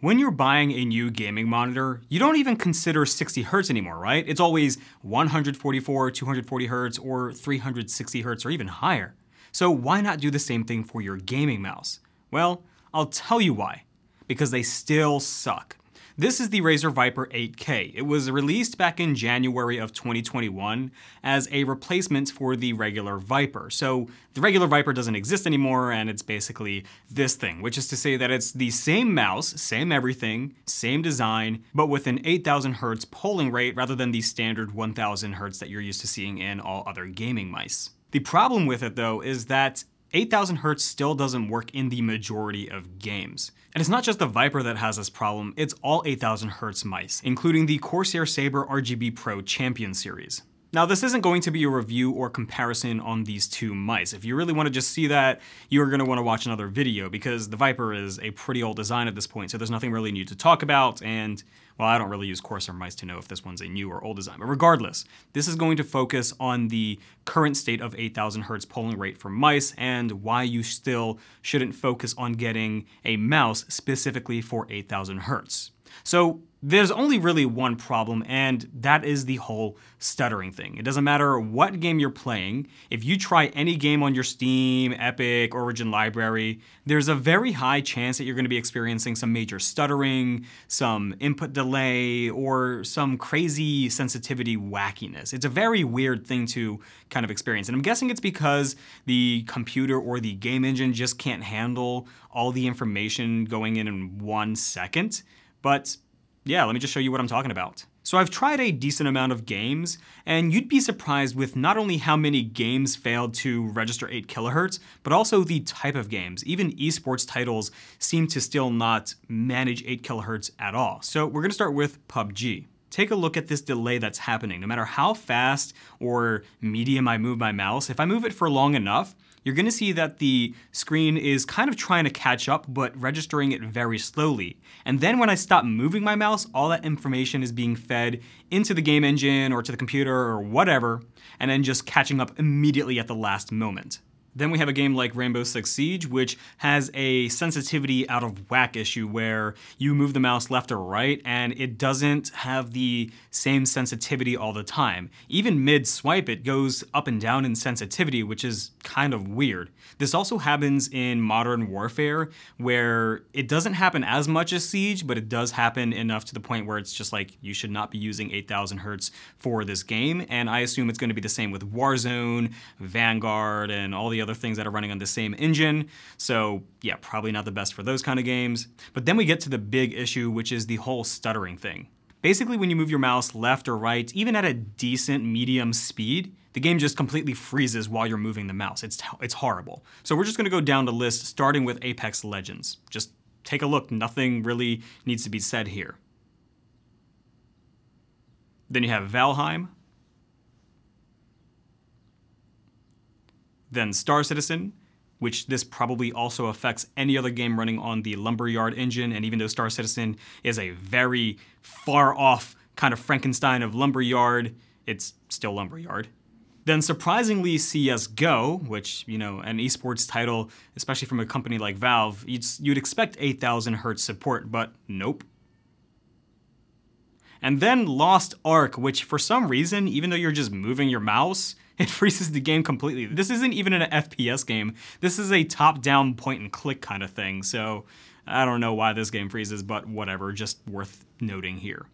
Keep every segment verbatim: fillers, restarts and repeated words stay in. When you're buying a new gaming monitor, you don't even consider sixty hertz anymore, right? It's always one forty-four, two forty hertz, or three sixty hertz, or even higher. So why not do the same thing for your gaming mouse? Well, I'll tell you why. Because they still suck. This is the Razer Viper eight K. It was released back in January of twenty twenty-one as a replacement for the regular Viper. So the regular Viper doesn't exist anymore, and it's basically this thing, which is to say that it's the same mouse, same everything, same design, but with an eight thousand hertz polling rate rather than the standard one thousand hertz that you're used to seeing in all other gaming mice. The problem with it, though, is that eight thousand hertz still doesn't work in the majority of games. And it's not just the Viper that has this problem, it's all eight thousand hertz mice, including the Corsair Saber R G B Pro Champion series. Now, this isn't going to be a review or comparison on these two mice. If you really want to just see that, you're going to want to watch another video, because the Viper is a pretty old design at this point, so there's nothing really new to talk about, and, well, I don't really use Corsair mice to know if this one's a new or old design. But regardless, this is going to focus on the current state of eight thousand hertz polling rate for mice and why you still shouldn't focus on getting a mouse specifically for eight thousand hertz. So there's only really one problem, and that is the whole stuttering thing. It doesn't matter what game you're playing. If you try any game on your Steam, Epic, Origin library, there's a very high chance that you're going to be experiencing some major stuttering, some input delay, or some crazy sensitivity wackiness. It's a very weird thing to kind of experience, and I'm guessing it's because the computer or the game engine just can't handle all the information going in in one second. But yeah, let me just show you what I'm talking about. So I've tried a decent amount of games, and you'd be surprised with not only how many games failed to register eight kilohertz, but also the type of games. Even esports titles seem to still not manage eight kilohertz at all. So we're gonna start with P U B G. Take a look at this delay that's happening. No matter how fast or medium I move my mouse, if I move it for long enough, you're gonna see that the screen is kind of trying to catch up, but registering it very slowly. And then when I stop moving my mouse, all that information is being fed into the game engine or to the computer or whatever, and then just catching up immediately at the last moment. Then we have a game like Rainbow Six Siege, which has a sensitivity out of whack issue where you move the mouse left or right and it doesn't have the same sensitivity all the time. Even mid-swipe, it goes up and down in sensitivity, which is kind of weird. This also happens in Modern Warfare, where it doesn't happen as much as Siege, but it does happen enough to the point where it's just like, you should not be using eight thousand hertz for this game. And I assume it's gonna be the same with Warzone, Vanguard, and all the other things that are running on the same engine. So yeah, probably not the best for those kind of games. But then we get to the big issue, which is the whole stuttering thing. Basically, when you move your mouse left or right, even at a decent medium speed, the game just completely freezes while you're moving the mouse. It's, it's horrible. So we're just gonna go down the list, starting with Apex Legends. Just take a look, nothing really needs to be said here. Then you have Valheim. Then Star Citizen, which this probably also affects any other game running on the Lumberyard engine, and even though Star Citizen is a very far off kind of Frankenstein of Lumberyard, it's still Lumberyard. Then surprisingly, C S G O, which, you know, an esports title, especially from a company like Valve, you'd, you'd expect eight thousand hertz support, but nope. And then Lost Ark, which for some reason, even though you're just moving your mouse, it freezes the game completely. This isn't even an F P S game. This is a top-down point-and-click kind of thing, so I don't know why this game freezes, but whatever, just worth noting here.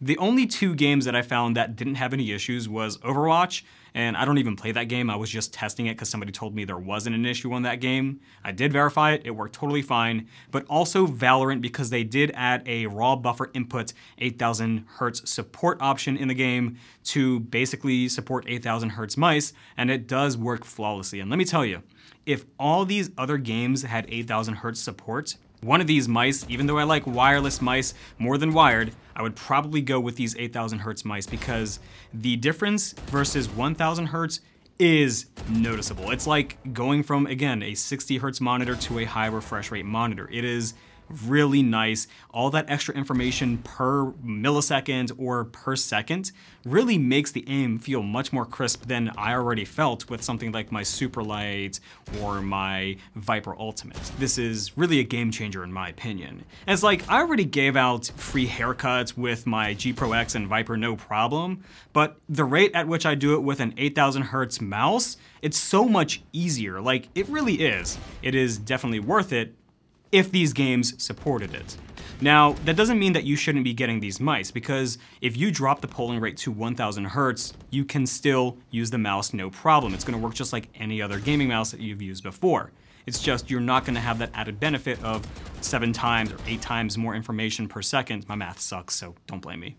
The only two games that I found that didn't have any issues was Overwatch, and I don't even play that game. I was just testing it because somebody told me there wasn't an issue on that game. I did verify it, it worked totally fine, but also Valorant, because they did add a raw buffer input eight thousand hertz support option in the game to basically support eight thousand hertz mice, and it does work flawlessly. And let me tell you, if all these other games had eight thousand hertz support, one of these mice, even though I like wireless mice more than wired, I would probably go with these eight thousand hertz mice, because the difference versus one thousand hertz is noticeable. It's like going from, again, a sixty hertz monitor to a high refresh rate monitor. It is really nice. All that extra information per millisecond or per second really makes the aim feel much more crisp than I already felt with something like my Super Light or my Viper Ultimate. This is really a game changer in my opinion. And it's like, I already gave out free haircuts with my G Pro X and Viper no problem, but the rate at which I do it with an eight thousand hertz mouse, it's so much easier. Like, it really is. It is definitely worth it if these games supported it. Now, that doesn't mean that you shouldn't be getting these mice, because if you drop the polling rate to one thousand hertz, you can still use the mouse no problem. It's gonna work just like any other gaming mouse that you've used before. It's just you're not gonna have that added benefit of seven times or eight times more information per second. My math sucks, so don't blame me.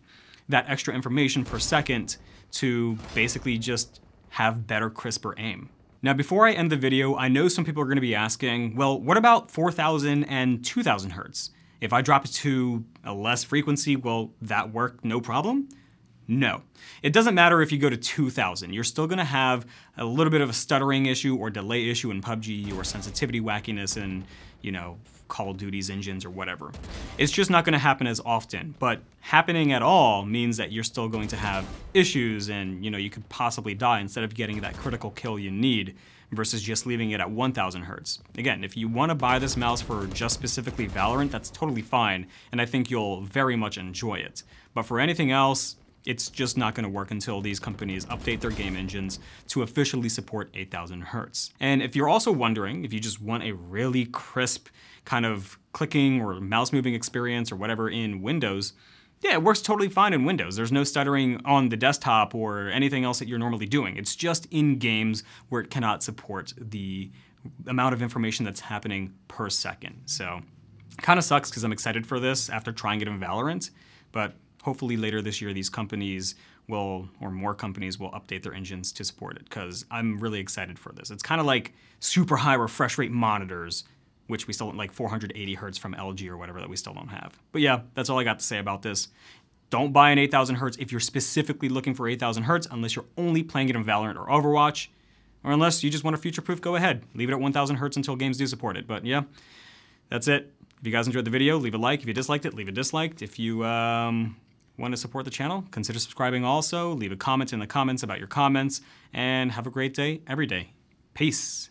That extra information per second to basically just have better, crisper aim. Now, before I end the video, I know some people are gonna be asking, well, what about four thousand and two thousand hertz? If I drop it to a less frequency, will that work no problem? No, it doesn't matter if you go to two thousand, you're still gonna have a little bit of a stuttering issue or delay issue in P U B G or sensitivity wackiness in, you know, Call of Duty's engines or whatever. It's just not gonna happen as often, but happening at all means that you're still going to have issues and, you know, you could possibly die instead of getting that critical kill you need versus just leaving it at one thousand hertz. Again, if you wanna buy this mouse for just specifically Valorant, that's totally fine, and I think you'll very much enjoy it. But for anything else, it's just not gonna work until these companies update their game engines to officially support eight thousand hertz. And if you're also wondering, if you just want a really crisp kind of clicking or mouse moving experience or whatever in Windows, yeah, it works totally fine in Windows. There's no stuttering on the desktop or anything else that you're normally doing. It's just in games where it cannot support the amount of information that's happening per second. So, kinda sucks because I'm excited for this after trying it in Valorant, but hopefully later this year, these companies will, or more companies will update their engines to support it, because I'm really excited for this. It's kind of like super high refresh rate monitors, which we still don't, like four hundred eighty hertz from L G or whatever that we still don't have. But yeah, that's all I got to say about this. Don't buy an eight thousand hertz if you're specifically looking for eight thousand hertz, unless you're only playing it in Valorant or Overwatch, or unless you just want to future-proof, go ahead. Leave it at one thousand hertz until games do support it. But yeah, that's it. If you guys enjoyed the video, leave a like. If you disliked it, leave a dislike. If you, um... want to support the channel? Consider subscribing also. Leave a comment in the comments about your comments, and have a great day every day. Peace.